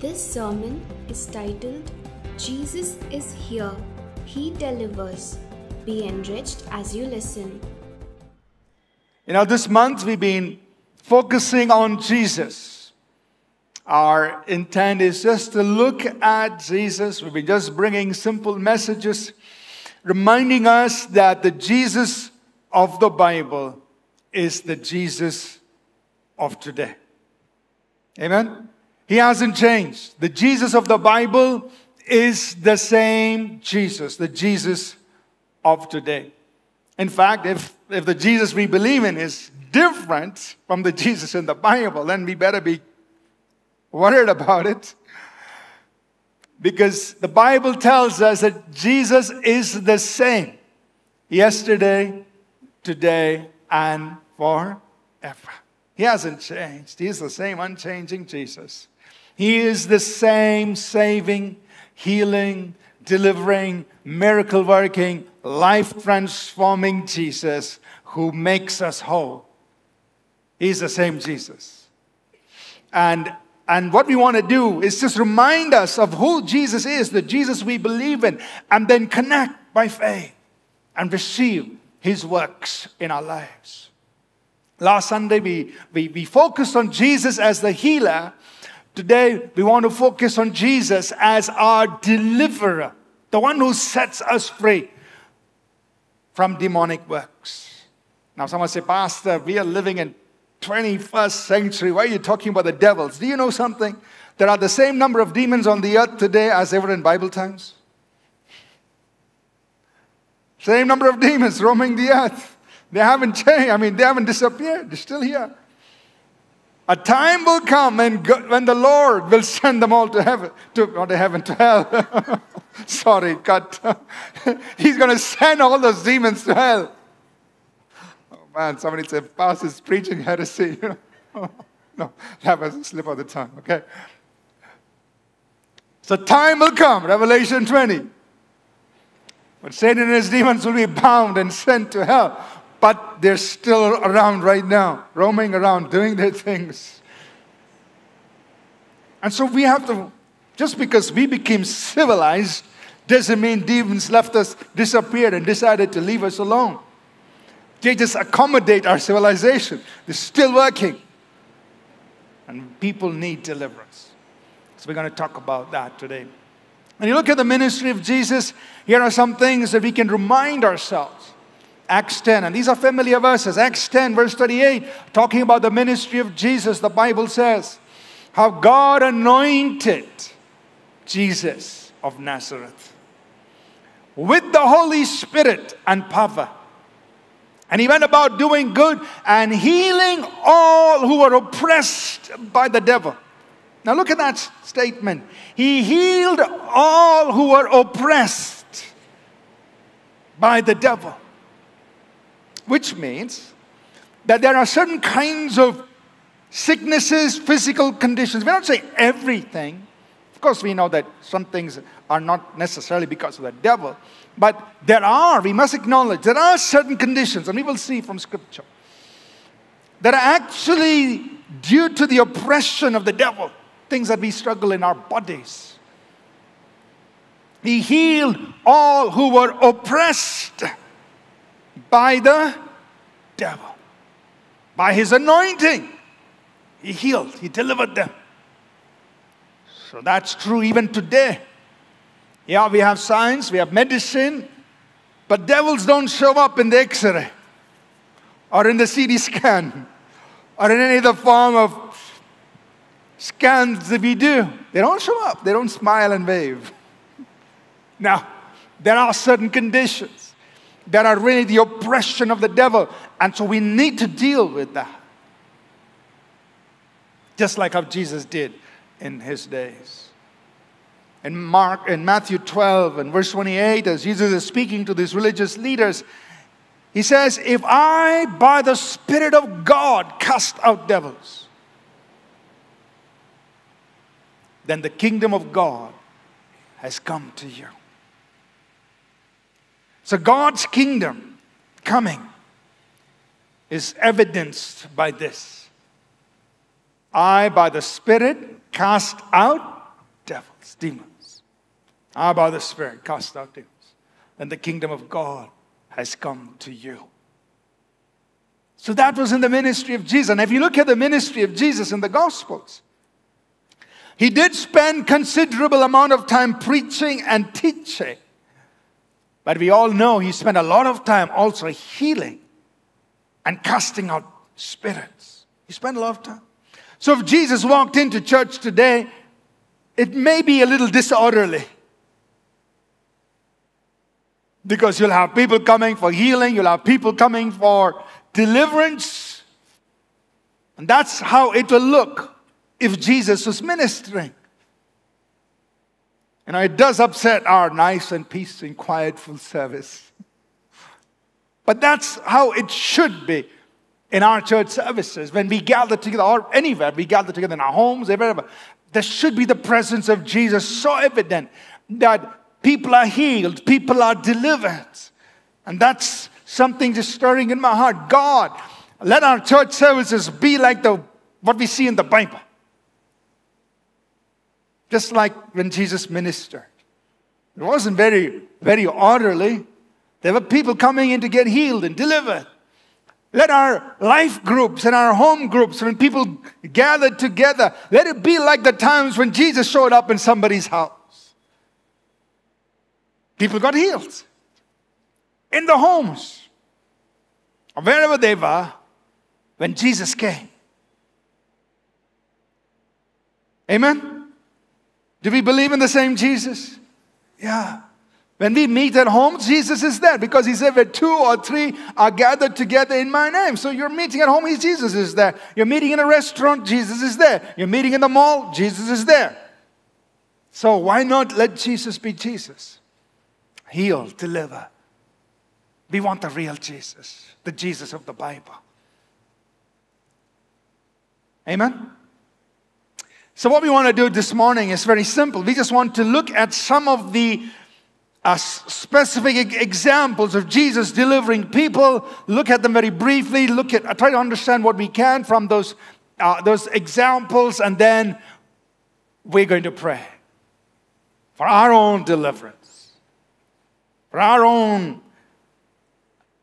This sermon is titled, Jesus is Here, He Delivers. Be enriched as you listen. You know, this month we've been focusing on Jesus. Our intent is just to look at Jesus. We've been just bringing simple messages, reminding us that the Jesus of the Bible is the Jesus of today. Amen? He hasn't changed. The Jesus of the Bible is the same Jesus, the Jesus of today. In fact, if the Jesus we believe in is different from the Jesus in the Bible, then we better be worried about it. Because the Bible tells us that Jesus is the same yesterday, today, and forever. He hasn't changed. He is the same unchanging Jesus. He is the same saving, healing, delivering, miracle-working, life-transforming Jesus who makes us whole. He's the same Jesus. And what we want to do is just remind us of who Jesus is, the Jesus we believe in, and then connect by faith and receive His works in our lives. Last Sunday, we focused on Jesus as the healer. Today, we want to focus on Jesus as our deliverer, the one who sets us free from demonic works. Now, someone say, Pastor, we are living in 21st century. Why are you talking about the devils? Do you know something? There are the same number of demons on the earth today as ever in Bible times. Same number of demons roaming the earth. They haven't changed. I mean, they haven't disappeared. They're still here. A time will come when the Lord will send them all to heaven. Not to hell. Sorry, cut. He's going to send all those demons to hell. Man, somebody said, Pastor is preaching heresy. No, that was a slip of the tongue, okay? So time will come, Revelation 20. But Satan and his demons will be bound and sent to hell. But they're still around right now, roaming around, doing their things. And so we have to, just because we became civilized, doesn't mean demons left us, disappeared, and decided to leave us alone. They just accommodate our civilization. They're still working. And people need deliverance. So we're going to talk about that today. When you look at the ministry of Jesus, here are some things that we can remind ourselves. Acts 10, and these are familiar verses. Acts 10, verse 38, talking about the ministry of Jesus, the Bible says, how God anointed Jesus of Nazareth with the Holy Spirit and power. And he went about doing good and healing all who were oppressed by the devil. Now look at that statement. He healed all who were oppressed by the devil. Which means that there are certain kinds of sicknesses, physical conditions. We're not saying everything. Of course, we know that some things are not necessarily because of the devil. But there are, we must acknowledge, there are certain conditions, and we will see from Scripture, that are actually due to the oppression of the devil, things that we struggle in our bodies. He healed all who were oppressed by the devil. By his anointing, he healed, he delivered them. So that's true even today. Yeah, we have science, we have medicine, but devils don't show up in the X-ray or in the CT scan or in any other form of scans that we do. They don't show up. They don't smile and wave. Now, there are certain conditions that are really the oppression of the devil. And so we need to deal with that. Just like how Jesus did in his days. In Matthew 12 and verse 28, as Jesus is speaking to these religious leaders, he says, if I by the Spirit of God cast out devils, then the kingdom of God has come to you. So God's kingdom coming is evidenced by this. I, by the Spirit, cast out devils, demons. I by the Spirit cast out demons. And the kingdom of God has come to you. So that was in the ministry of Jesus. And if you look at the ministry of Jesus in the Gospels, he did spend considerable amount of time preaching and teaching. But we all know he spent a lot of time also healing and casting out spirits. He spent a lot of time. So if Jesus walked into church today, it may be a little disorderly. Because you'll have people coming for healing. You'll have people coming for deliverance. And that's how it will look if Jesus was ministering. You know, it does upset our nice and peace and quietful service. But that's how it should be in our church services. When we gather together, or anywhere, we gather together in our homes, wherever. There should be the presence of Jesus so evident that people are healed. People are delivered. And that's something just stirring in my heart. God, let our church services be like what we see in the Bible. Just like when Jesus ministered. It wasn't very, very orderly. There were people coming in to get healed and delivered. Let our life groups and our home groups, when people gathered together, let it be like the times when Jesus showed up in somebody's house. People got healed in the homes or wherever they were when Jesus came. Amen? Do we believe in the same Jesus? Yeah. When we meet at home, Jesus is there because he said, where two or three are gathered together in my name. So you're meeting at home, Jesus is there. You're meeting in a restaurant, Jesus is there. You're meeting in the mall, Jesus is there. So why not let Jesus be Jesus? Heal, deliver. We want the real Jesus, the Jesus of the Bible. Amen? So what we want to do this morning is very simple. We just want to look at some of the specific examples of Jesus delivering people. Look at them very briefly. Try to understand what we can from those examples, and then we're going to pray for our own deliverance. For our own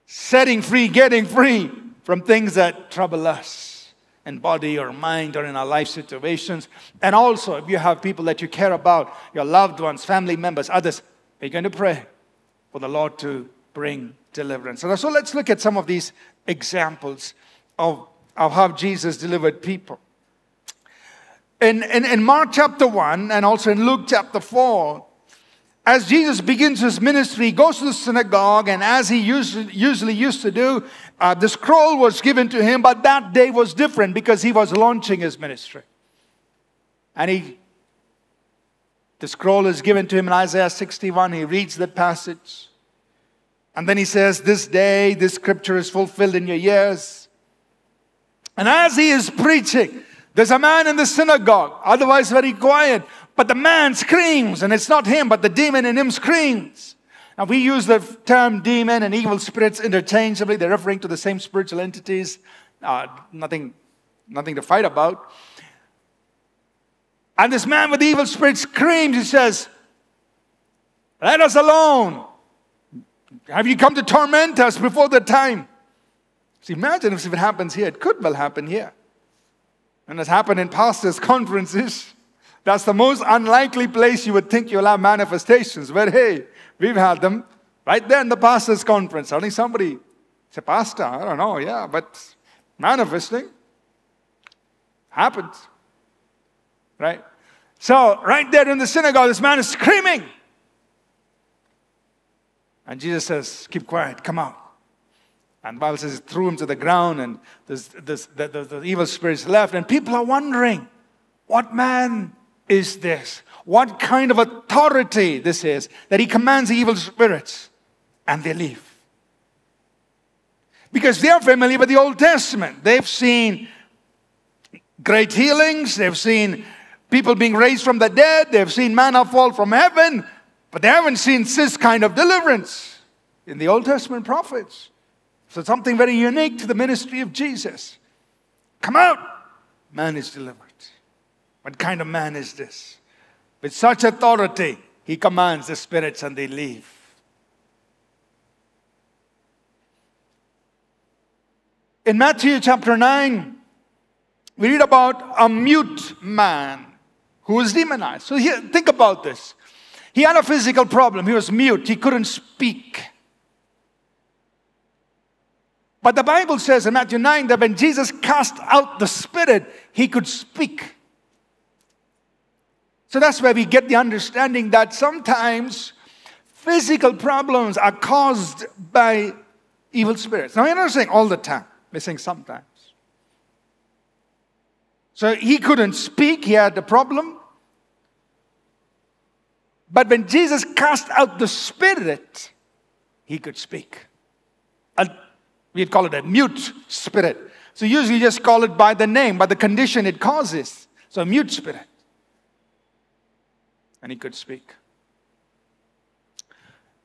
setting free, getting free from things that trouble us in body or mind or in our life situations. And also, if you have people that you care about, your loved ones, family members, others, we're going to pray for the Lord to bring deliverance. So let's look at some of these examples of how Jesus delivered people. In Mark chapter 1 and also in Luke chapter 4, as Jesus begins his ministry, he goes to the synagogue, and as he usually used to do, the scroll was given to him, but that day was different because he was launching his ministry. And the scroll is given to him in Isaiah 61. He reads the passage. And then he says, this day, this scripture is fulfilled in your ears. And as he is preaching, there's a man in the synagogue, otherwise very quiet. But the man screams, and it's not him, but the demon in him screams. Now, we use the term demon and evil spirits interchangeably. They're referring to the same spiritual entities. Nothing to fight about. And this man with the evil spirit screams. He says, let us alone. Have you come to torment us before the time? See, imagine if it happens here. It could well happen here. And it's happened in pastors' conferences. That's the most unlikely place you would think you'll have manifestations. But hey, we've had them right there in the pastor's conference. Only somebody said, pastor, I don't know, yeah, but manifesting happens, right? So right there in the synagogue, this man is screaming. And Jesus says, keep quiet, come out. And the Bible says he threw him to the ground, and the evil spirits left. And people are wondering, what man is this? What kind of authority this is that he commands the evil spirits and they leave? Because they are familiar with the Old Testament. They've seen great healings. They've seen people being raised from the dead. They've seen manna fall from heaven. But they haven't seen this kind of deliverance in the Old Testament prophets. So something very unique to the ministry of Jesus. Come out. Man is delivered. What kind of man is this? With such authority, he commands the spirits and they leave. In Matthew chapter 9, we read about a mute man who was demonized. So here, think about this. He had a physical problem. He was mute. He couldn't speak. But the Bible says in Matthew 9 that when Jesus cast out the spirit, he could speak. So that's where we get the understanding that sometimes physical problems are caused by evil spirits. Now, we're not saying all the time. We're saying sometimes. So he couldn't speak. He had a problem. But when Jesus cast out the spirit, he could speak. And we'd call it a mute spirit. So usually you just call it by the name, by the condition it causes. So a mute spirit. And he could speak.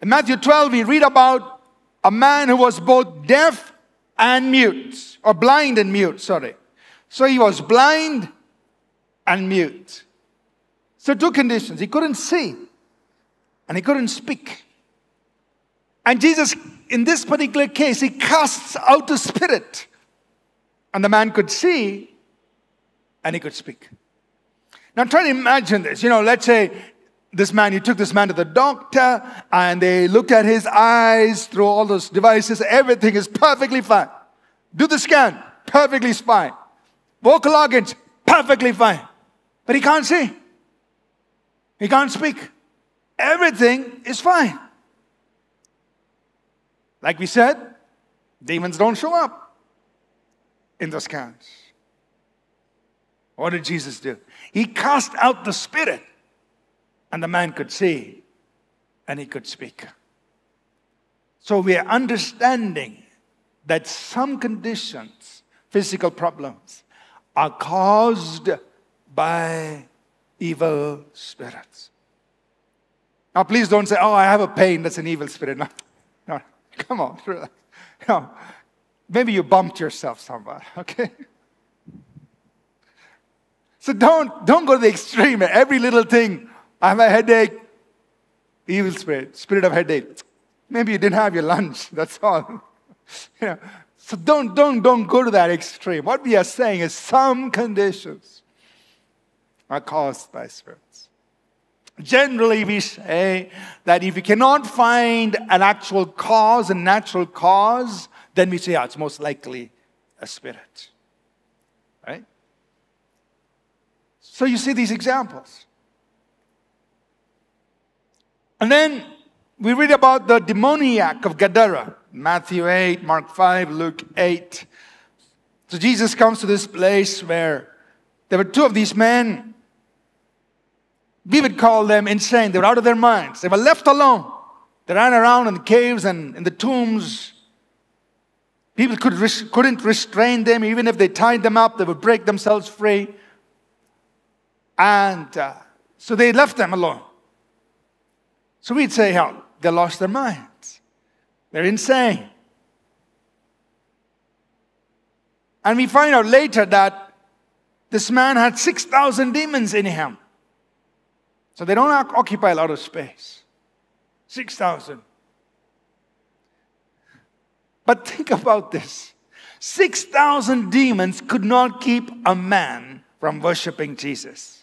In Matthew 12, we read about a man who was both deaf and mute, or blind and mute, sorry. So he was blind and mute. So two conditions. He couldn't see and he couldn't speak. And Jesus, in this particular case, he casts out the spirit. And the man could see and he could speak. Now try to imagine this. You know, let's say this man, you took this man to the doctor and they looked at his eyes through all those devices. Everything is perfectly fine. Do the scan, perfectly fine. Vocal organs, perfectly fine. But he can't see. He can't speak. Everything is fine. Like we said, demons don't show up in the scans. What did Jesus do? He cast out the spirit. And the man could see, and he could speak. So we are understanding that some conditions, physical problems, are caused by evil spirits. Now, please don't say, oh, I have a pain, that's an evil spirit. No, no, come on. No. Maybe you bumped yourself somewhere, okay? So don't go to the extreme. Every little thing, I have a headache, evil spirit, spirit of headache. Maybe you didn't have your lunch, that's all. You know, so don't go to that extreme. What we are saying is some conditions are caused by spirits. Generally, we say that if you cannot find an actual cause, a natural cause, then we say, oh, it's most likely a spirit. Right? So you see these examples. And then we read about the demoniac of Gadara. Matthew 8, Mark 5, Luke 8. So Jesus comes to this place where there were two of these men. We would call them insane. They were out of their minds. They were left alone. They ran around in the caves and in the tombs. People couldn't restrain them. Even if they tied them up, they would break themselves free. And so they left them alone. So we'd say, oh, they lost their minds. They're insane. And we find out later that this man had 6,000 demons in him. So they don't occupy a lot of space. 6,000. But think about this. 6,000 demons could not keep a man from worshiping Jesus.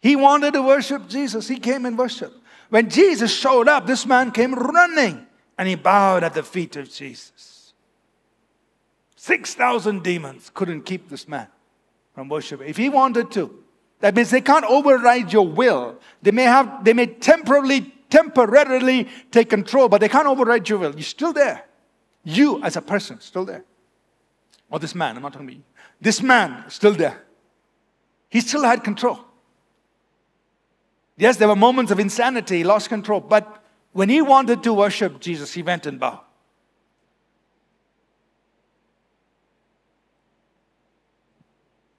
He wanted to worship Jesus. He came and worshiped. When Jesus showed up, this man came running and he bowed at the feet of Jesus. 6,000 demons couldn't keep this man from worshiping. If he wanted to, that means they can't override your will. They may temporarily take control, but they can't override your will. You're still there. You as a person, still there. Or this man, I'm not talking about you. This man, still there. He still had control. Yes, there were moments of insanity. He lost control. But when he wanted to worship Jesus, he went and bowed.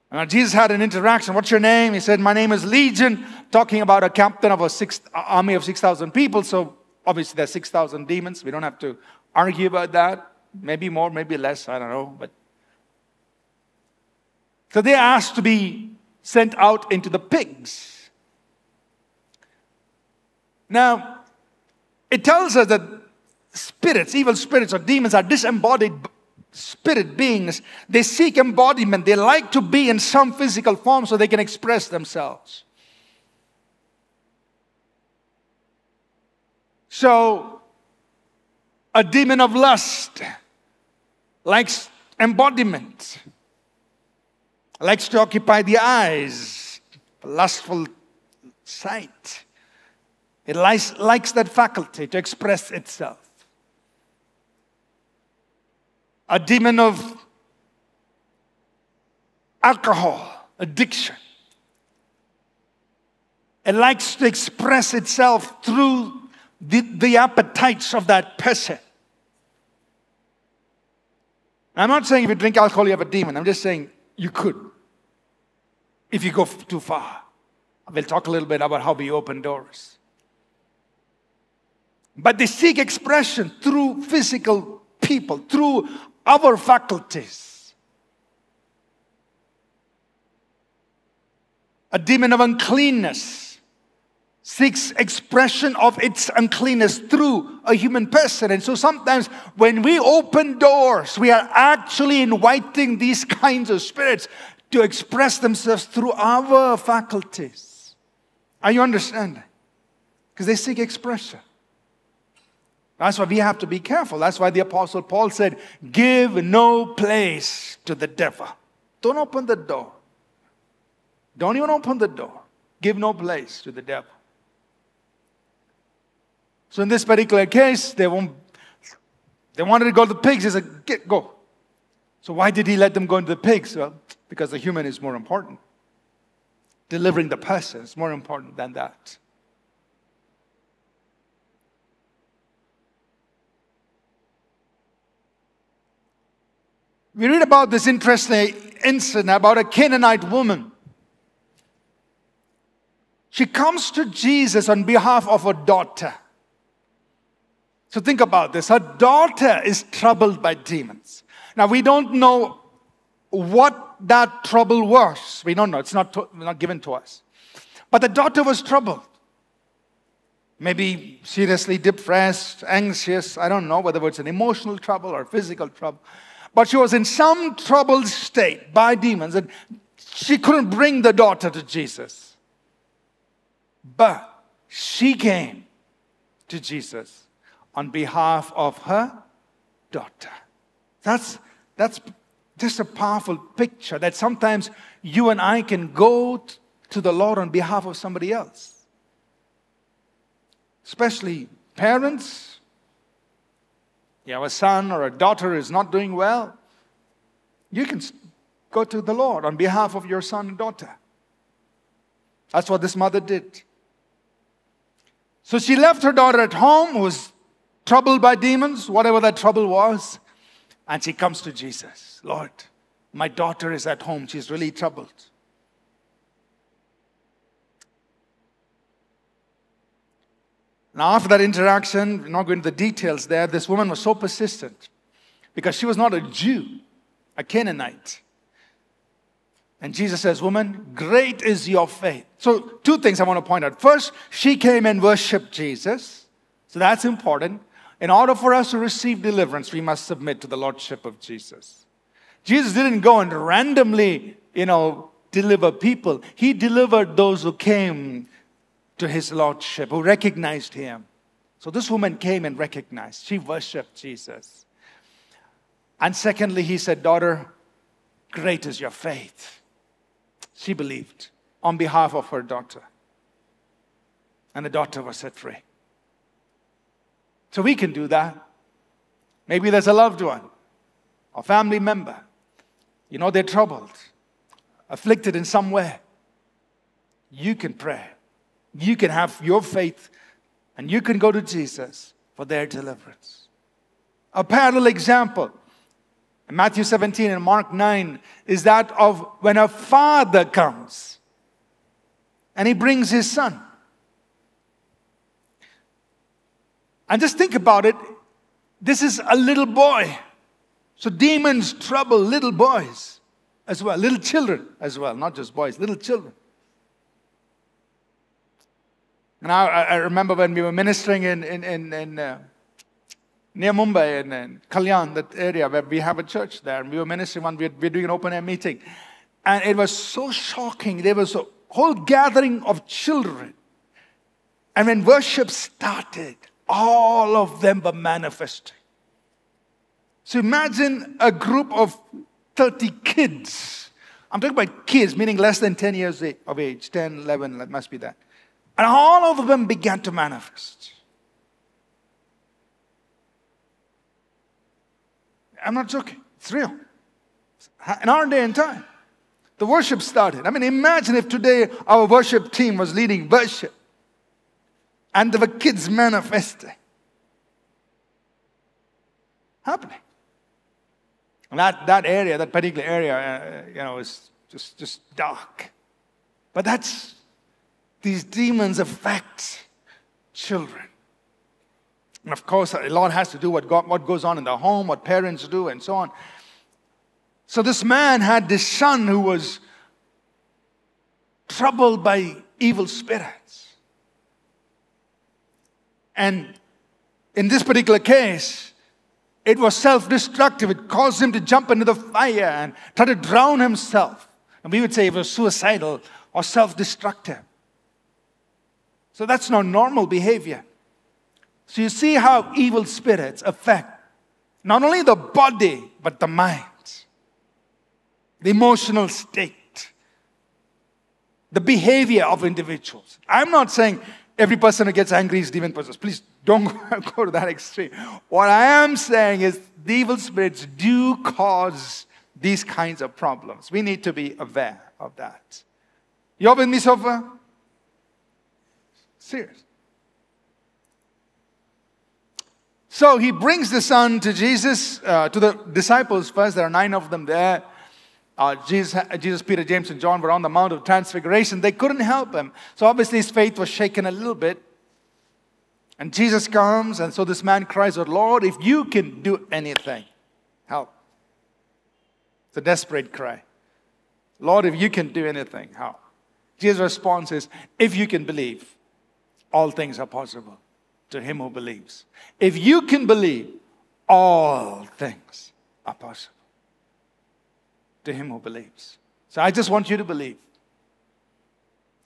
Now, Jesus had an interaction. What's your name? He said, my name is Legion. Talking about a captain of an army of 6,000 people. So, obviously, there are 6,000 demons. We don't have to argue about that. Maybe more, maybe less. I don't know. But so they asked to be sent out into the pigs. Now, it tells us that spirits, evil spirits or demons are disembodied spirit beings. They seek embodiment. They like to be in some physical form so they can express themselves. So, a demon of lust likes embodiment, likes to occupy the eyes, lustful sight. It likes that faculty to express itself. A demon of alcohol, addiction. It likes to express itself through the appetites of that person. I'm not saying if you drink alcohol you have a demon. I'm just saying you could, if you go too far. We'll talk a little bit about how we open doors. But they seek expression through physical people, through our faculties. A demon of uncleanness seeks expression of its uncleanness through a human person. And so sometimes when we open doors, we are actually inviting these kinds of spirits to express themselves through our faculties. Are you understanding? Because they seek expression. That's why we have to be careful. That's why the Apostle Paul said, give no place to the devil. Don't open the door. Don't even open the door. Give no place to the devil. So in this particular case, they wanted to go to the pigs. He said, go. So why did he let them go into the pigs? Well, because the human is more important. Delivering the person is more important than that. We read about this interesting incident about a Canaanite woman. She comes to Jesus on behalf of her daughter. So think about this. Her daughter is troubled by demons. Now, we don't know what that trouble was. We don't know. It's not given to us. But the daughter was troubled. Maybe seriously depressed, anxious. I don't know whether it's an emotional trouble or physical trouble. But she was in some troubled state by demons. And she couldn't bring the daughter to Jesus. But she came to Jesus on behalf of her daughter. That's just a powerful picture that sometimes you and I can go to the Lord on behalf of somebody else. Especially parents. You have a son or a daughter is not doing well. You can go to the Lord on behalf of your son and daughter. That's what this mother did. So she left her daughter at home, who was troubled by demons, whatever that trouble was. And she comes to Jesus. Lord, my daughter is at home. She's really troubled. Now, after that interaction, we're not going into the details there, this woman was so persistent because she was not a Jew, a Canaanite. And Jesus says, woman, great is your faith. So two things I want to point out. First, she came and worshipped Jesus. So that's important. In order for us to receive deliverance, we must submit to the Lordship of Jesus. Jesus didn't go and randomly, deliver people. He delivered those who came to His Lordship, who recognized Him. So this woman came and recognized. She worshipped Jesus. And secondly, He said, daughter, great is your faith. She believed on behalf of her daughter. And the daughter was set free. So we can do that. Maybe there's a loved one, a family member. They're troubled, afflicted in some way. You can pray. You can have your faith, and you can go to Jesus for their deliverance. A parallel example in Matthew 17 and Mark 9 is that of when a father comes and he brings his son. And just think about it. This is a little boy. So demons trouble little boys. as well. Little children as well, not just boys, little children. And I remember when we were ministering in near Mumbai, in Kalyan, that area where we have a church there. And we were ministering one, we were doing an open air meeting. And it was so shocking. There was a whole gathering of children. And when worship started, all of them were manifesting. So imagine a group of 30 kids. I'm talking about kids, meaning less than 10 years of age, 10, 11, that must be that. And all of them began to manifest. I'm not joking. It's real. In our day and time, the worship started. I mean, imagine if today our worship team was leading worship and there were kids manifesting. Happening. And that area, that particular area, is just dark. But that's... these demons affect children. And of course, a lot has to do with what goes on in the home, what parents do, and so on. So this man had this son who was troubled by evil spirits. And in this particular case, it was self-destructive. It caused him to jump into the fire and try to drown himself. And we would say it was suicidal or self-destructive. So that's not normal behavior. So you see how evil spirits affect not only the body, but the mind, the emotional state, the behavior of individuals. I'm not saying every person who gets angry is demon possessed. Please don't go to that extreme. What I am saying is the evil spirits do cause these kinds of problems. We need to be aware of that. You with me so far? Serious. So he brings the son to Jesus, to the disciples first. There are 9 of them there. Jesus, Peter, James, and John were on the Mount of Transfiguration. They couldn't help him. So obviously his faith was shaken a little bit. And Jesus comes, and so this man cries out, "Lord, if you can do anything, help." It's a desperate cry. "Lord, if you can do anything, help." Jesus' response is, "If you can believe, all things are possible to him who believes." If you can believe, all things are possible to him who believes. So I just want you to believe.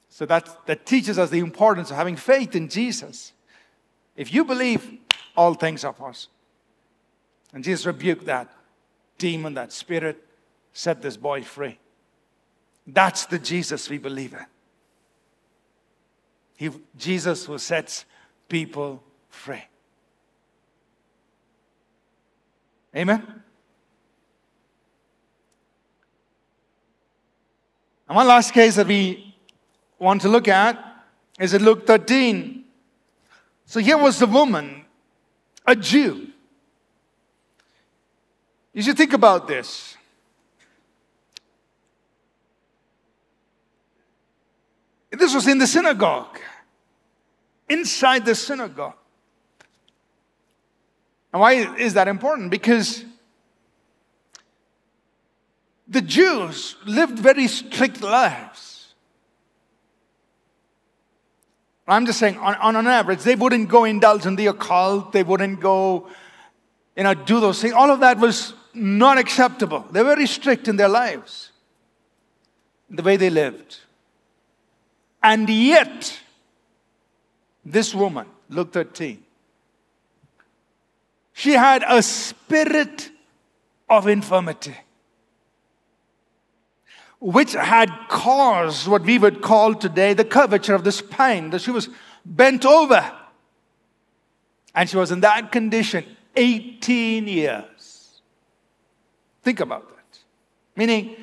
So that teaches us the importance of having faith in Jesus. If you believe, all things are possible. And Jesus rebuked that demon, that spirit, set this boy free. That's the Jesus we believe in. Jesus who sets people free. Amen? And one last case that we want to look at is in Luke 13. So here was the woman, a Jew. You should think about this. This was in the synagogue, inside the synagogue. And why is that important? Because the Jews lived very strict lives. I'm just saying, on average, they wouldn't go indulge in the occult. They wouldn't go, do those things. All of that was not acceptable. They were very strict in their lives, the way they lived. And yet, this woman, Luke 13, she had a spirit of infirmity, which had caused what we would call today the curvature of the spine, that she was bent over. And she was in that condition 18 years. Think about that. Meaning,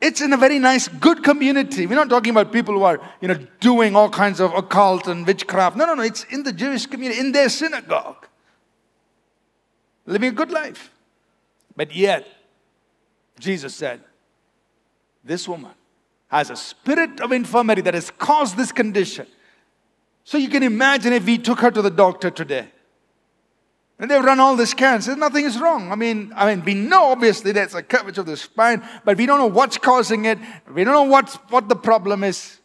it's in a very nice, good community. We're not talking about people who are, doing all kinds of occult and witchcraft. No, no, no. It's in the Jewish community, in their synagogue. Living a good life. But yet, Jesus said, this woman has a spirit of infirmity that has caused this condition. So you can imagine if we took her to the doctor today. And they've run all the scans. Nothing is wrong. I mean, we know obviously that's a curvature of the spine, but we don't know what's causing it. We don't know what the problem is.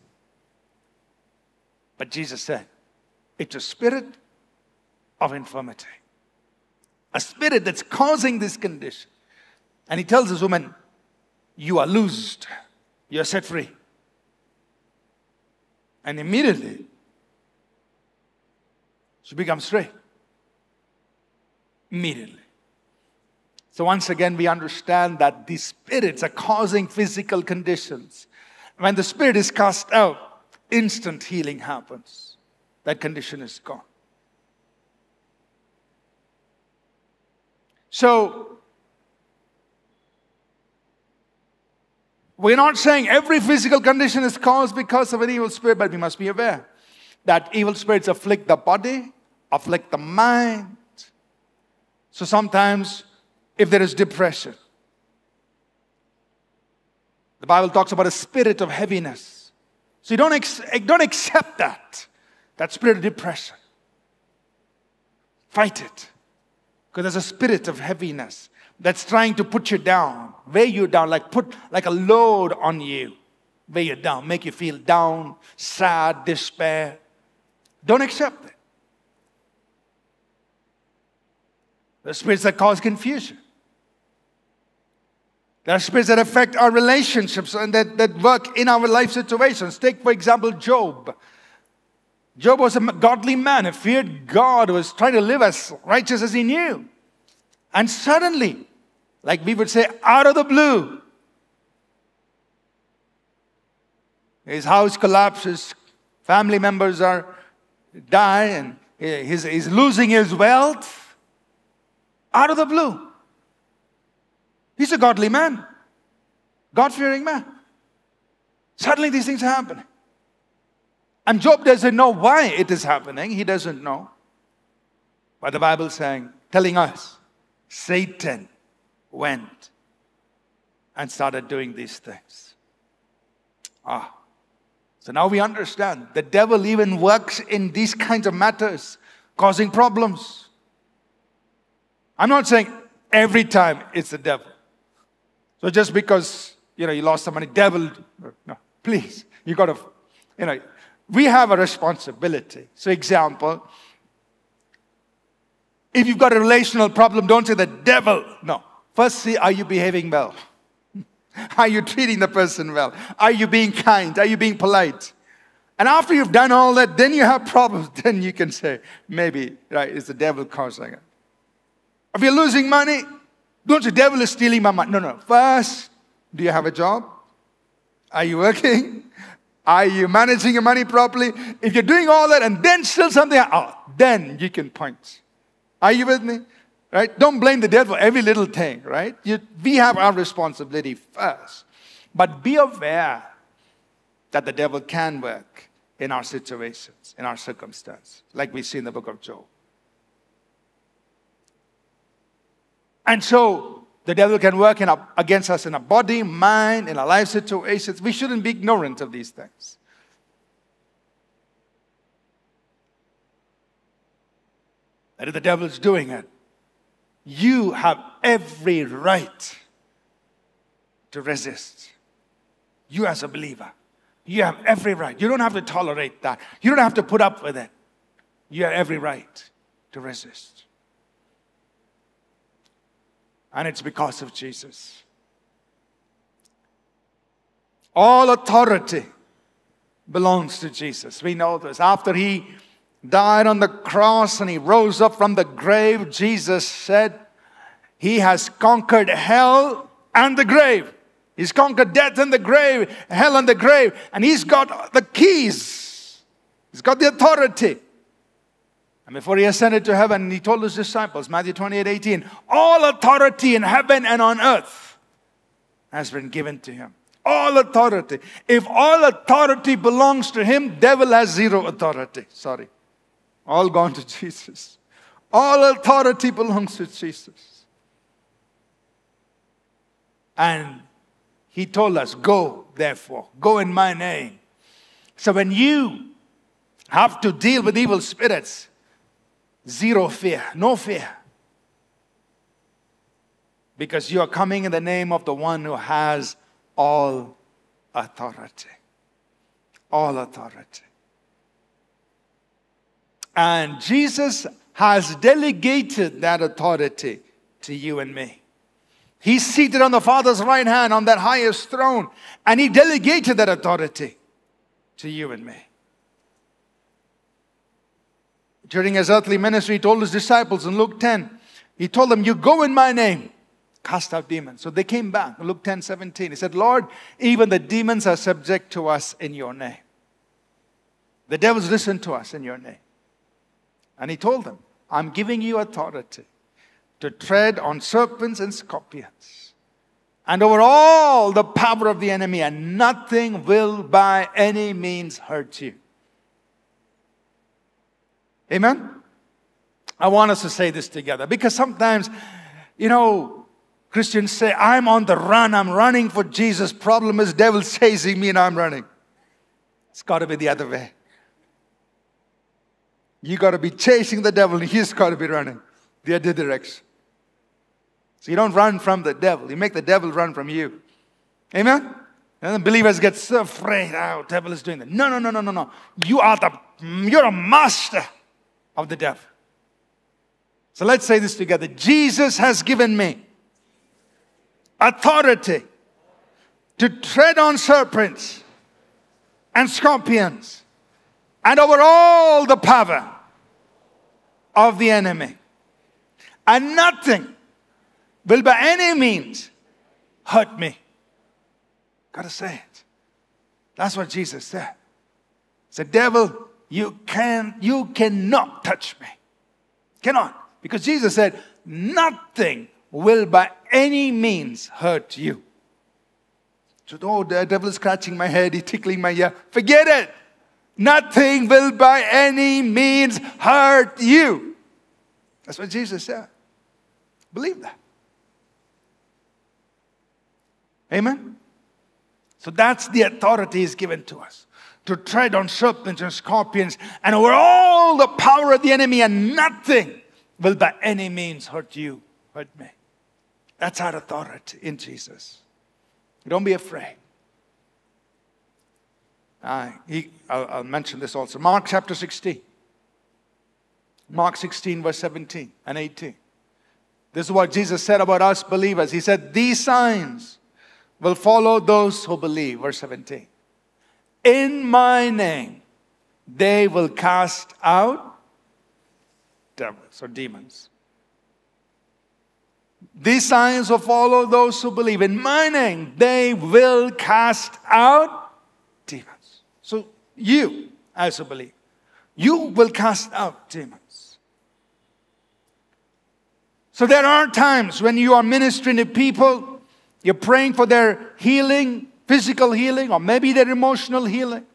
But Jesus said, it's a spirit of infirmity. A spirit that's causing this condition. And he tells this woman, you are loosed. You are set free. And immediately, she becomes straight. Immediately. So once again, we understand that these spirits are causing physical conditions. When the spirit is cast out, instant healing happens. That condition is gone. So, we're not saying every physical condition is caused because of an evil spirit, but we must be aware that evil spirits afflict the body, afflict the mind. So sometimes, if there is depression, the Bible talks about a spirit of heaviness. So you don't accept that spirit of depression. Fight it. Because there's a spirit of heaviness that's trying to put you down, weigh you down, like a load on you, weigh you down, make you feel down, sad, despair. Don't accept it. There are spirits that cause confusion. There are spirits that affect our relationships and that work in our life situations. Take, for example, Job. Job was a godly man who feared God, who was trying to live as righteous as he knew. And suddenly, like we would say, out of the blue, his house collapses, family members die, and he's losing his wealth. Out of the blue. He's a godly man, God-fearing man. Suddenly these things are happening. And Job doesn't know why it is happening. He doesn't know. But the Bible is telling us, Satan went and started doing these things. So now we understand the devil even works in these kinds of matters, causing problems. I'm not saying every time it's the devil. So just because, you lost some money, devil, no, please. You got to, we have a responsibility. So example, if you've got a relational problem, don't say the devil. No. First, see, are you behaving well? Are you treating the person well? Are you being kind? Are you being polite? And after you've done all that, then you have problems. Then you can say, maybe, right, it's the devil causing it. If you're losing money, don't say, devil is stealing my money. No. First, do you have a job? Are you working? Are you managing your money properly? If you're doing all that and then still something, then you can point. Are you with me? Right? Don't blame the devil for every little thing, right? We have our responsibility first. But be aware that the devil can work in our situations, in our circumstances, like we see in the book of Job. And so, the devil can work against us in our body, mind, in our life situations. We shouldn't be ignorant of these things. And if the devil is doing it, you have every right to resist. You as a believer, you have every right. You don't have to tolerate that. You don't have to put up with it. You have every right to resist. And it's because of Jesus. All authority belongs to Jesus. We know this. After he died on the cross and he rose up from the grave, Jesus said, he has conquered hell and the grave. He's conquered death and the grave, hell and the grave. And he's got the keys. He's got the authority. And before he ascended to heaven, he told his disciples, Matthew 28:18, all authority in heaven and on earth has been given to him. All authority. If all authority belongs to him, devil has zero authority. Sorry. All gone to Jesus. All authority belongs to Jesus. And he told us, go, therefore. Go in my name. So when you have to deal with evil spirits, zero fear, no fear. because you are coming in the name of the one who has all authority. All authority. And Jesus has delegated that authority to you and me. He's seated on the Father's right hand on that highest throne. And He delegated that authority to you and me. During His earthly ministry, He told His disciples in Luke 10, He told them, you go in my name, cast out demons. So they came back. Luke 10:17. He said, Lord, even the demons are subject to us in your name. The devils listen to us in your name. And He told them, I'm giving you authority to tread on serpents and scorpions, and over all the power of the enemy, and nothing will by any means hurt you. Amen? I want us to say this together, because sometimes, you know, Christians say, I'm on the run, I'm running for Jesus. Problem is, devil's chasing me and I'm running. It's got to be the other way. You got to be chasing the devil and he's got to be running the other direction. So you don't run from the devil. You make the devil run from you. Amen? And the believers get so afraid. Oh, the devil is doing that. No, no, no, no, no, no. You're a master of the devil. So let's say this together. Jesus has given me authority to tread on serpents and scorpions and over all the power of the enemy. And nothing will by any means hurt me. Gotta say it. That's what Jesus said. He said, devil, you cannot touch me. Cannot. Because Jesus said, nothing will by any means hurt you. So, oh, the devil is scratching my head, he's tickling my ear. Forget it. Nothing will by any means hurt you. That's what Jesus said. Believe that. Amen? So that's the authority He's given to us. To tread on serpents and scorpions and over all the power of the enemy, and nothing will by any means hurt you, hurt me. That's our authority in Jesus. Don't be afraid. I'll mention this also. Mark chapter 16. Mark 16 verse 17 and 18. This is what Jesus said about us believers. He said, these signs will follow those who believe. Verse 17. In my name, they will cast out devils or demons. These signs will follow those who believe. In my name, they will cast out demons. So you, as a believer, you will cast out demons. So there are times when you are ministering to people, you're praying for their healing, physical healing, or maybe their emotional healing,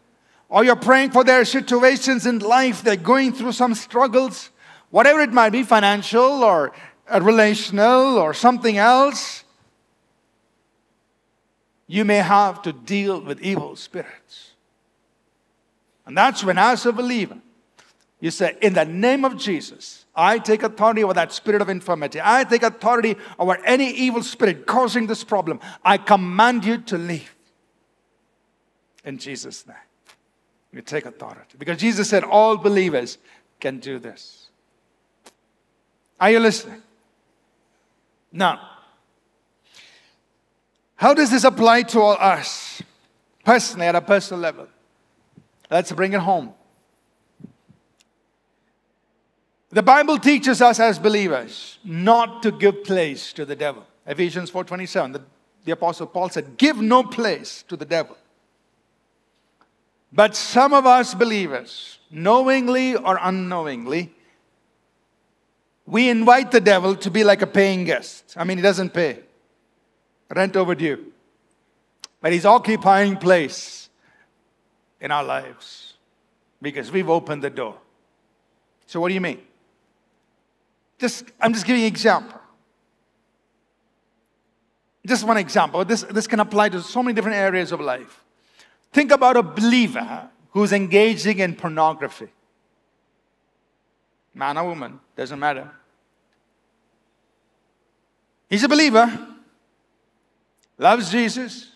or you're praying for their situations in life, they're going through some struggles, whatever it might be, financial or relational or something else. You may have to deal with evil spirits. And that's when, as a believer, you say, in the name of Jesus, I take authority over that spirit of infirmity. I take authority over any evil spirit causing this problem. I command you to leave. In Jesus' name, you take authority. Because Jesus said all believers can do this. Are you listening? Now, how does this apply to all us? Personally, at a personal level. Let's bring it home. The Bible teaches us as believers not to give place to the devil. Ephesians 4:27, the Apostle Paul said, give no place to the devil. But some of us believers, knowingly or unknowingly, we invite the devil to be like a paying guest. I mean, he doesn't pay. Rent overdue. But he's occupying place in our lives, because we've opened the door. So what do you mean? I'm just giving you an example. Just one example. This can apply to so many different areas of life. Think about a believer who's engaging in pornography. Man or woman, doesn't matter. He's a believer, loves Jesus,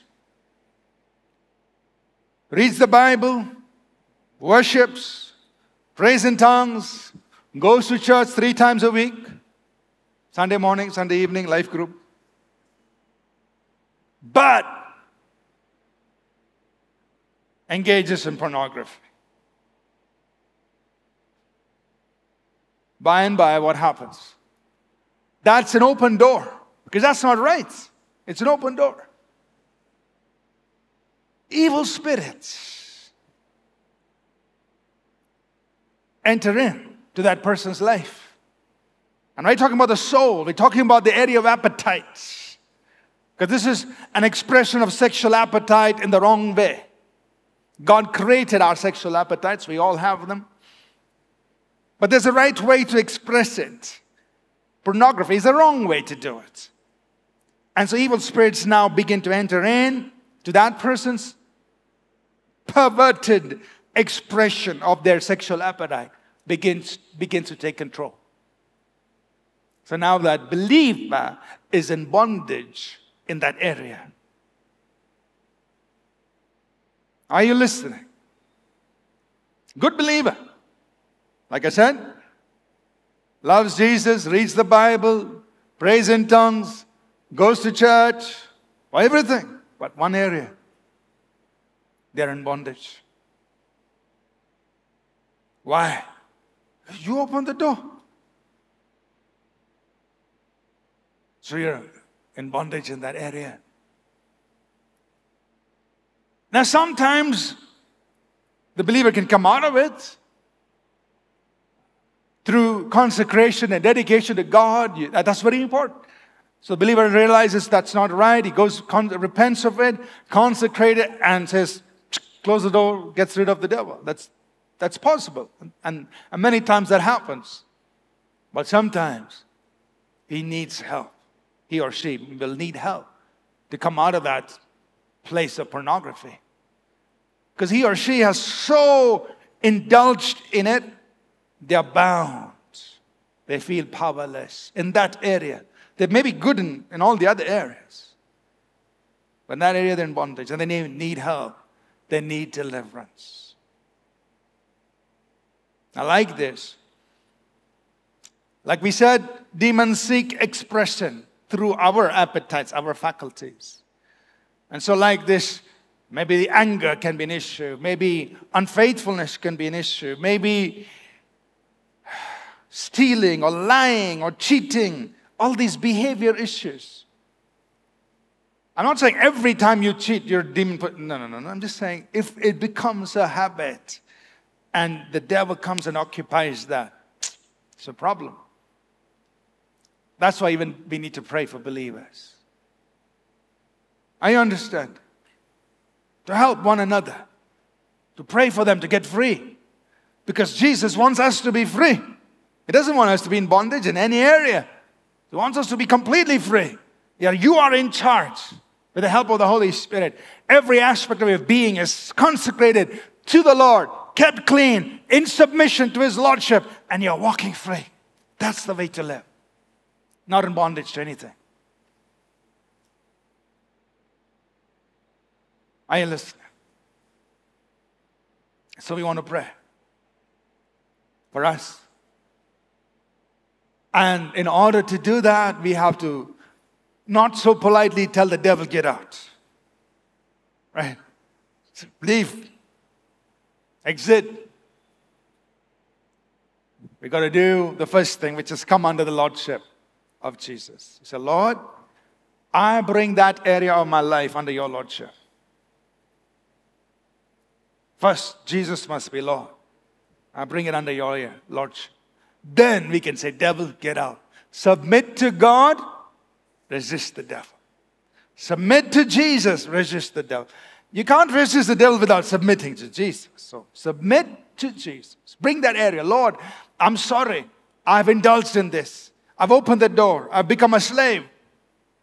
reads the Bible, worships, prays in tongues, goes to church 3 times a week, Sunday morning, Sunday evening, life group. But engages in pornography. By and by, what happens? That's an open door, because that's not right. It's an open door. Evil spirits enter in to that person's life. And we're talking about the soul. We're talking about the area of appetites, because this is an expression of sexual appetite in the wrong way. God created our sexual appetites. We all have them. But there's a right way to express it. Pornography is the wrong way to do it. And so evil spirits now begin to enter in to that person's perverted expression of their sexual appetite, begins to take control. So now that believer is in bondage in that area. Are you listening? Good believer. Like I said, loves Jesus, reads the Bible, prays in tongues, goes to church, for everything. But one area, they're in bondage. Why? You open the door. So you're in bondage in that area. Now, sometimes the believer can come out of it through consecration and dedication to God. That's very important. So the believer realizes that's not right. He goes, repents of it, consecrates it, and says, close the door, gets rid of the devil. That's possible. And many times that happens. But sometimes he needs help. He or she will need help to come out of that place of pornography, because he or she has so indulged in it, they are bound. They feel powerless in that area. They may be good in all the other areas, but in that area they're in bondage, and they need help. They need deliverance. Now, like this, like we said, demons seek expression through our appetites, our faculties. And so like this, maybe the anger can be an issue. Maybe unfaithfulness can be an issue. Maybe stealing or lying or cheating, all these behavior issues. I'm not saying every time you cheat, you're demon. No. I'm just saying if it becomes a habit and the devil comes and occupies that, it's a problem. That's why even we need to pray for believers. I understand. To help one another. To pray for them to get free. Because Jesus wants us to be free. He doesn't want us to be in bondage in any area. He wants us to be completely free. Yeah, you are in charge with the help of the Holy Spirit. Every aspect of your being is consecrated to the Lord, kept clean, in submission to His Lordship, and you're walking free. That's the way to live. Not in bondage to anything. Are you listening? So we want to pray for us. And in order to do that, we have to not so politely tell the devil, get out. Right? Leave. Exit. We've got to do the first thing, which is come under the Lordship of Jesus. You say, Lord, I bring that area of my life under your Lordship. First, Jesus must be Lord. I bring it under your Lordship. Then we can say, devil, get out. Submit to God, resist the devil. Submit to Jesus, resist the devil. You can't resist the devil without submitting to Jesus. So submit to Jesus. Bring that area. Lord, I'm sorry. I've indulged in this. I've opened the door. I've become a slave.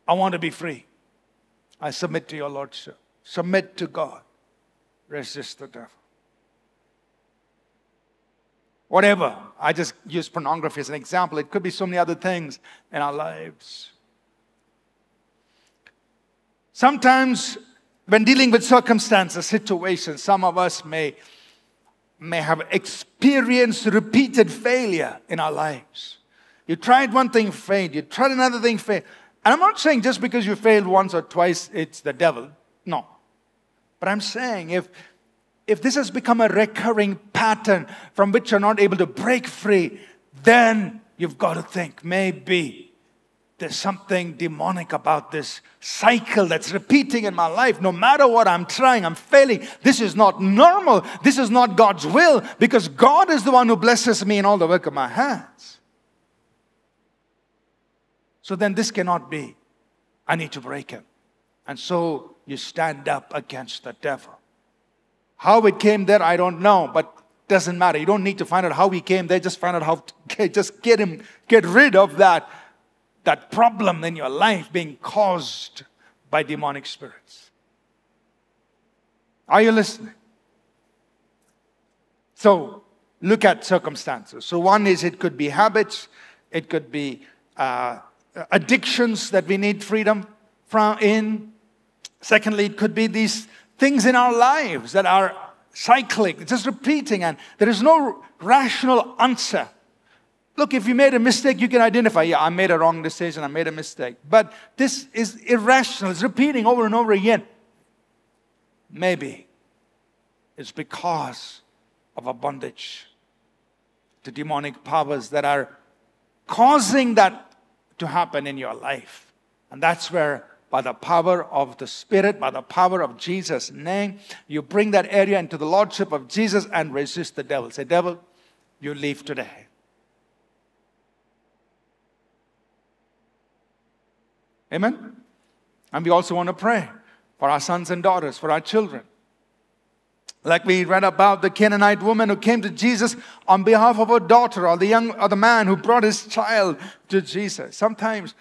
I want to be free. I submit to your Lordship. Submit to God. Resist the devil. Whatever. I just use pornography as an example. It could be so many other things in our lives. Sometimes when dealing with circumstances, situations, some of us may have experienced repeated failure in our lives. You tried one thing, failed. You tried another thing, failed. And I'm not saying just because you failed once or twice, it's the devil. No. But I'm saying if this has become a recurring pattern from which you're not able to break free, then you've got to think, maybe there's something demonic about this cycle that's repeating in my life. No matter what I'm trying, I'm failing. This is not normal. This is not God's will, because God is the one who blesses me in all the work of my hands. So then this cannot be. I need to break him. And so you stand up against the devil. How it came there, I don't know, but doesn't matter. You don't need to find out how he came there. Just find out how to just get rid of that problem in your life being caused by demonic spirits. Are you listening? So look at circumstances. So one is it could be habits, it could be addictions that we need freedom from in. Secondly, it could be these things in our lives that are cyclic, it's just repeating, and there is no rational answer. Look, if you made a mistake, you can identify, yeah, I made a wrong decision, I made a mistake. But this is irrational. It's repeating over and over again. Maybe it's because of a bondage to demonic powers that are causing that to happen in your life. And that's where, by the power of the Spirit, by the power of Jesus' name, you bring that area into the Lordship of Jesus and resist the devil. Say, devil, you leave today. Amen? And we also want to pray for our sons and daughters, for our children. Like we read about the Canaanite woman who came to Jesus on behalf of her daughter, or the man who brought his child to Jesus. Sometimes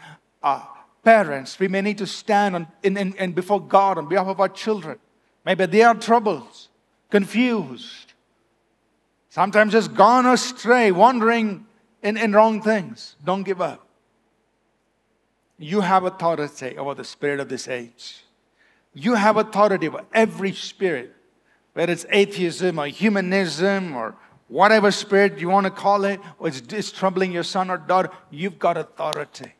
our parents, we may need to stand before God on behalf of our children. Maybe they are troubled, confused, sometimes just gone astray, wandering in wrong things. Don't give up. You have authority over the spirit of this age. You have authority over every spirit, whether it's atheism or humanism or whatever spirit you want to call it, or it's troubling your son or daughter. You've got authority.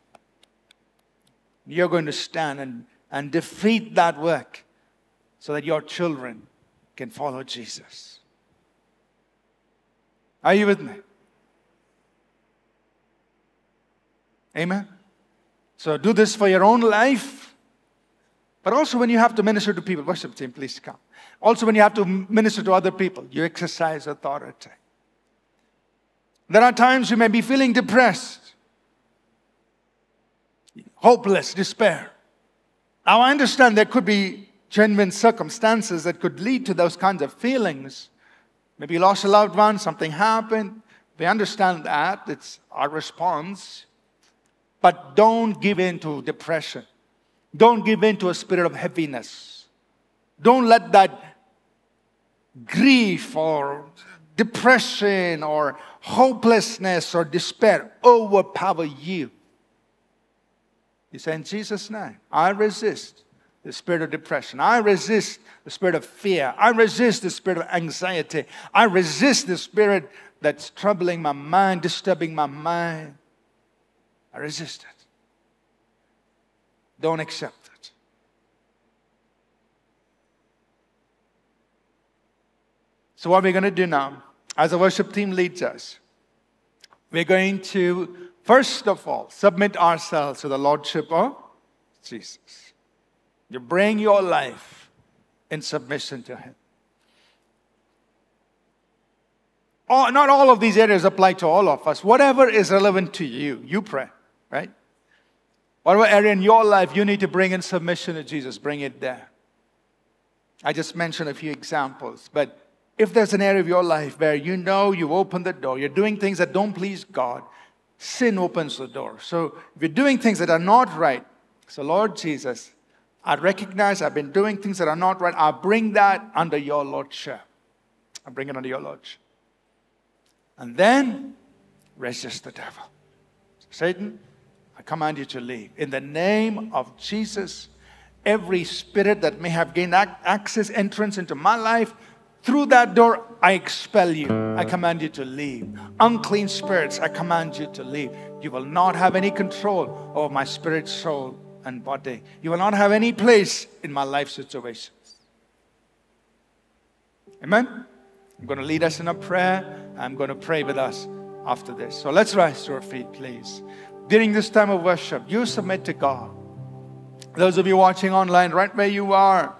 You're going to stand and defeat that work so that your children can follow Jesus. Are you with me? Amen? So do this for your own life, but also when you have to minister to people. Worship team, please come. Also when you have to minister to other people, you exercise authority. There are times you may be feeling depressed, hopeless, despair. Now I understand there could be genuine circumstances that could lead to those kinds of feelings. Maybe you lost a loved one, something happened. We understand that. It's our response. But don't give in to depression. Don't give in to a spirit of heaviness. Don't let that grief or depression or hopelessness or despair overpower you. You say, in Jesus' name, I resist the spirit of depression. I resist the spirit of fear. I resist the spirit of anxiety. I resist the spirit that's troubling my mind, disturbing my mind. I resist it. Don't accept it. So what we're going to do now, as the worship team leads us, we're going to, first of all, submit ourselves to the Lordship of Jesus. You bring your life in submission to Him. Not all of these areas apply to all of us. Whatever is relevant to you, you pray. Right? Whatever area in your life you need to bring in submission to Jesus, bring it there. I just mentioned a few examples. But if there's an area of your life where you know you've opened the door, you're doing things that don't please God, sin opens the door. So if you're doing things that are not right, so Lord Jesus, I recognize I've been doing things that are not right. I bring that under your Lordship. I bring it under your Lordship. And then resist the devil. Satan, I command you to leave. In the name of Jesus, Every spirit that may have gained entrance into my life, through that door, I expel you. I command you to leave. Unclean spirits, I command you to leave. You will not have any control over my spirit, soul, and body. You will not have any place in my life situations. Amen? I'm going to lead us in a prayer. I'm going to pray with us after this. So let's rise to our feet, please. During this time of worship, you submit to God. Those of you watching online, right where you are,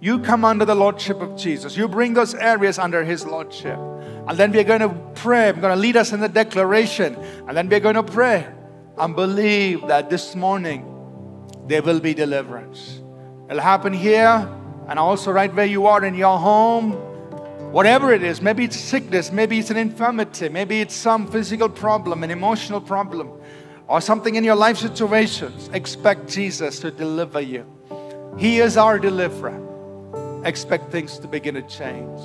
you come under the Lordship of Jesus. You bring those areas under His Lordship. And then we're going to pray. I'm going to lead us in the declaration. And then we're going to pray and believe that this morning there will be deliverance. It'll happen here and also right where you are in your home. Whatever it is, maybe it's sickness, maybe it's an infirmity, maybe it's some physical problem, an emotional problem, or something in your life situations. Expect Jesus to deliver you. He is our deliverer. Expect things to begin to change.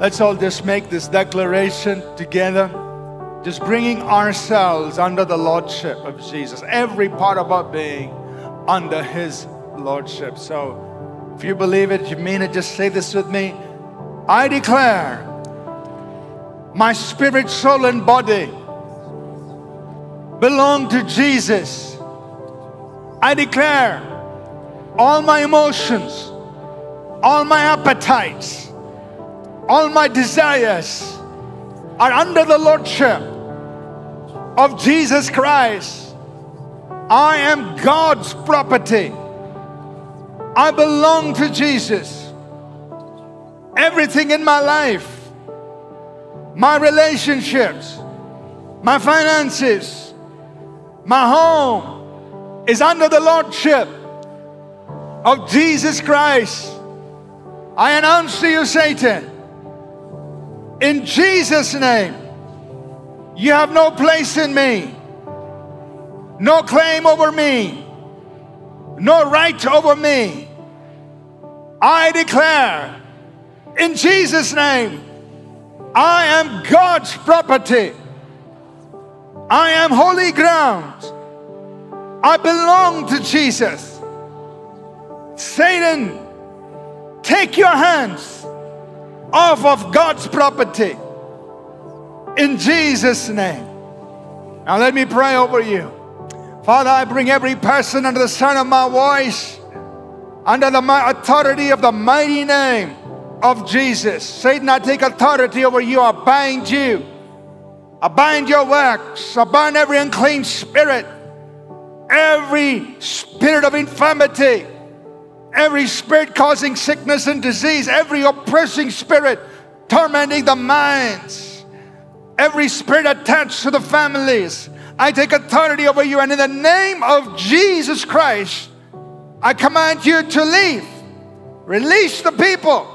Let's all just make this declaration together, just bringing ourselves under the Lordship of Jesus, every part of our being under His Lordship. So if you believe it, you mean it, just say this with me. I declare my spirit, soul, and body belong to Jesus. I declare all my emotions, all my appetites, all my desires are under the Lordship of Jesus Christ. I am God's property. I belong to Jesus. Everything in my life, my relationships, my finances, my home is under the Lordship of Jesus Christ. I announce to you, Satan, in Jesus' name, you have no place in me, no claim over me, no right over me. I declare, in Jesus' name, I am God's property. I am holy ground. I belong to Jesus. Satan, take your hands off of God's property, in Jesus' name. Now let me pray over you. Father, I bring every person under the sound of my voice, under the authority of the mighty name of Jesus. Satan, I take authority over you. I bind you. I bind your works. I bind every unclean spirit, every spirit of infirmity, every spirit causing sickness and disease, every oppressing spirit tormenting the minds, every spirit attached to the families. I take authority over you, and in the name of Jesus Christ, I command you to leave. Release the people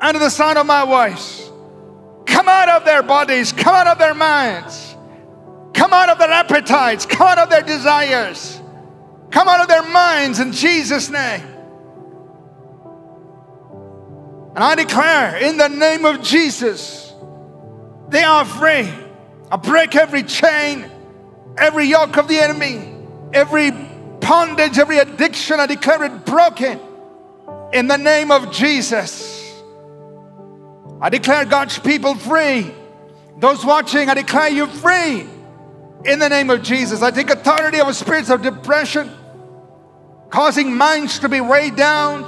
under the sound of my voice. Come out of their bodies, come out of their minds, come out of their appetites, come out of their desires, come out of their minds, in Jesus' name. And I declare, in the name of Jesus, they are free. I break every chain, every yoke of the enemy, every bondage, every addiction. I declare it broken in the name of Jesus. I declare God's people free. Those watching, I declare you free in the name of Jesus. I take authority over spirits of depression, causing minds to be weighed down,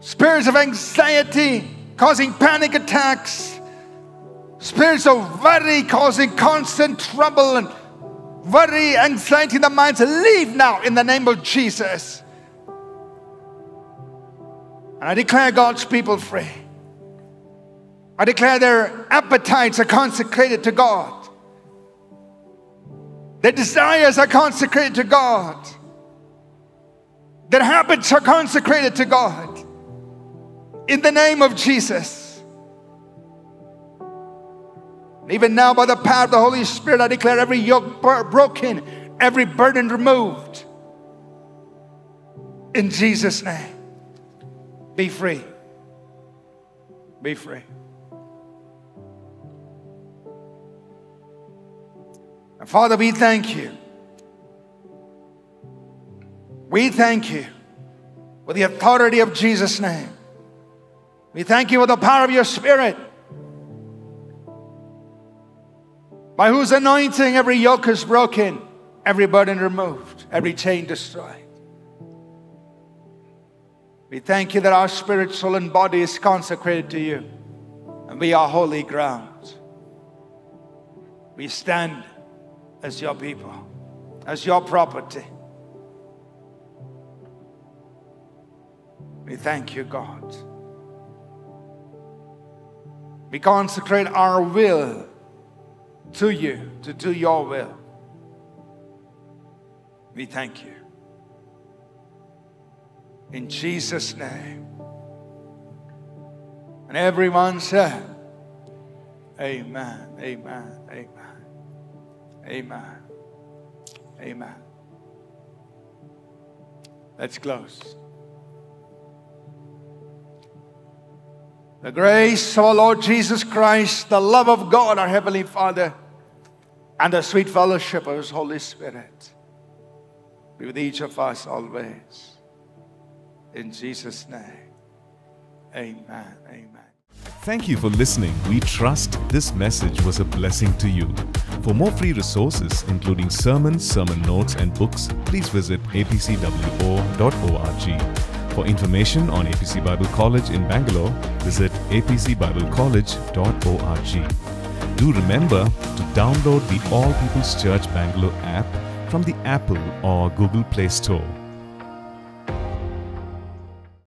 spirits of anxiety, causing panic attacks, spirits of worry, causing constant trouble and worry, anxiety in the minds. Leave now in the name of Jesus. And I declare God's people free. I declare their appetites are consecrated to God. Their desires are consecrated to God. Their habits are consecrated to God, in the name of Jesus. Even now, by the power of the Holy Spirit, I declare every yoke broken, every burden removed, in Jesus' name. Be free. Be free. And Father, we thank you. We thank you for the authority of Jesus' name. We thank you for the power of your Spirit, by whose anointing every yoke is broken, every burden removed, every chain destroyed. We thank you that our spirit, soul, and body is consecrated to you, and we are holy ground. We stand as your people, as your property. We thank you, God. We consecrate our will to you, to do your will. We thank you, in Jesus' name. And everyone said, amen, amen, amen, amen, amen. Let's close. The grace of our Lord Jesus Christ, the love of God, our Heavenly Father, and the sweet fellowship of His Holy Spirit be with each of us always, in Jesus' name. Amen. Amen. Thank you for listening. We trust this message was a blessing to you. For more free resources, including sermons, sermon notes, and books, please visit apcwo.org. For information on APC Bible College in Bangalore, visit apcbiblecollege.org. Do remember to download the All Peoples Church Bangalore app from the Apple or Google Play Store.